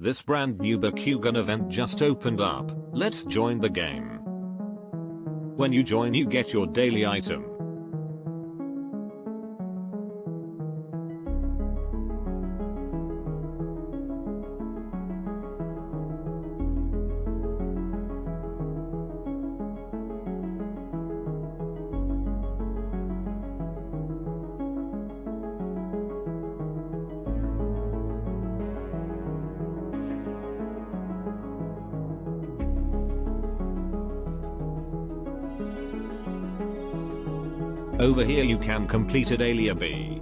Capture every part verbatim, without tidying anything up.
This brand new Bakugan event just opened up. Let's join the game. When you join, you get your daily item. Over here you can complete a daily A B.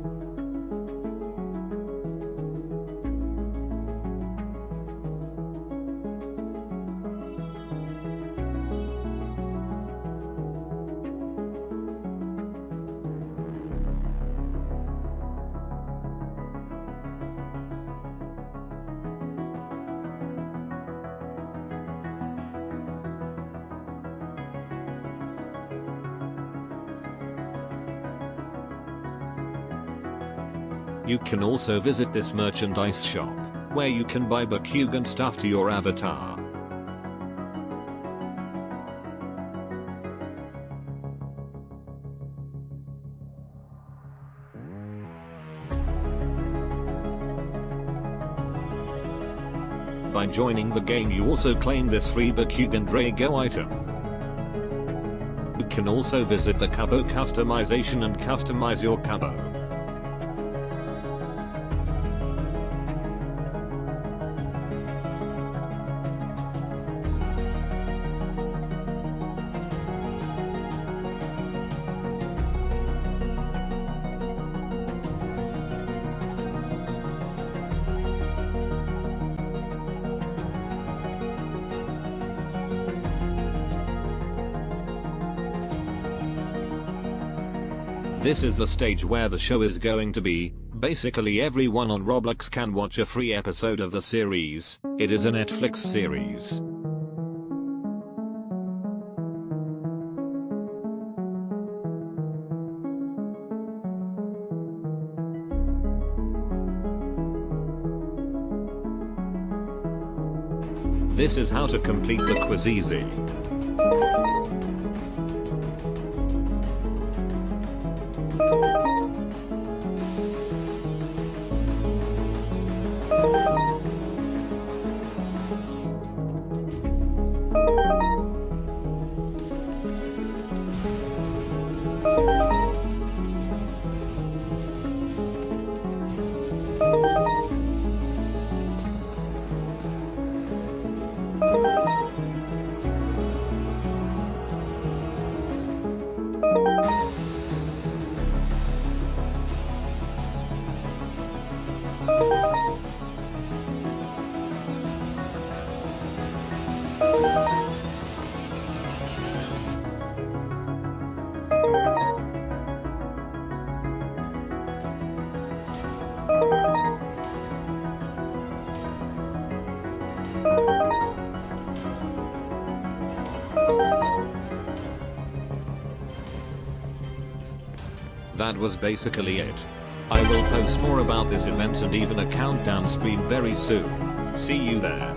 You can also visit this merchandise shop, where you can buy Bakugan stuff to your avatar. By joining the game you also claim this free Bakugan Drago item. You can also visit the Cubbo customization and customize your Cubbo. This is the stage where the show is going to be. Basically everyone on Roblox can watch a free episode of the series. It is a Netflix series. This is how to complete the quiz easy. That was basically it. I will post more about this event and even a countdown stream very soon. See you there.